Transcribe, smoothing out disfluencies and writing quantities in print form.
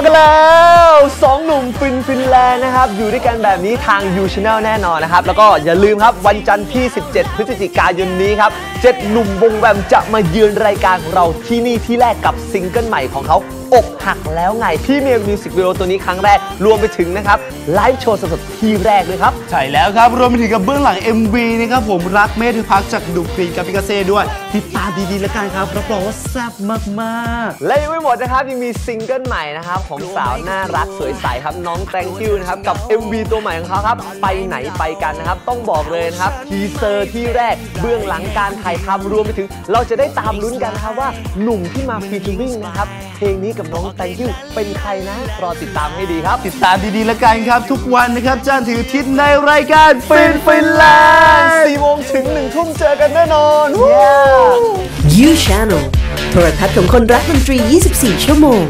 กันแล้ว2หนุ่มฟินแลนด์นะครับอยู่ด้วยกันแบบนี้ทาง You Channel แน่นอนนะครับแล้วก็อย่าลืมครับวันจันทร์ที่17พฤศจิกายนนี้ครับ7หนุ่มวงแวมจะมาเยือนรายการของเราที่นี่ที่แรกกับซิงเกิลใหม่ของเขาอกหักแล้วไงที่มิวสิกวิดีโอตัวนี้ครั้งแรกรวมไปถึงนะครับไลฟ์โชว์สดๆที่แรกด้วยครับใช่แล้วครับรวมไปถึงกับเบื้องหลัง MV นะครับผมรักเมธพักจากดุกรีนกับพิกาเซ่ด้วยติดตามดีๆแล้วกันครับรับรองว่าแซ่บมากๆและยังไม่หมดนะครับยังมีซิงเกิลใหม่นะครับของสาวน่ารักสวยใสครับน้องแตงกิ้วนะครับกับ MV ตัวใหม่ของเขาครับไปไหนไปกันนะครับต้องบอกเลยนะครับทีเซอร์ที่แรกเบื้องหลังการถ่ายทำรวมไปถึงเราจะได้ตามลุ้นกันนะครับว่าหนุ่มที่มาฟีเจอริ่งนะครับเพลงนี้กับน้องแตงกิ้วเป็นใครนะรอติดตามให้ดีครับติดตามดีๆแล้วกันครับทุกวันนะครับจันทร์ถึงอาทิตย์ในรายการฟินแลนด์ 4 โมงถึง 1 ทุ่มเจอกันแน่นอน You Channel โทรทัศน์ของคนรักดนตรี 24 ชั่วโมง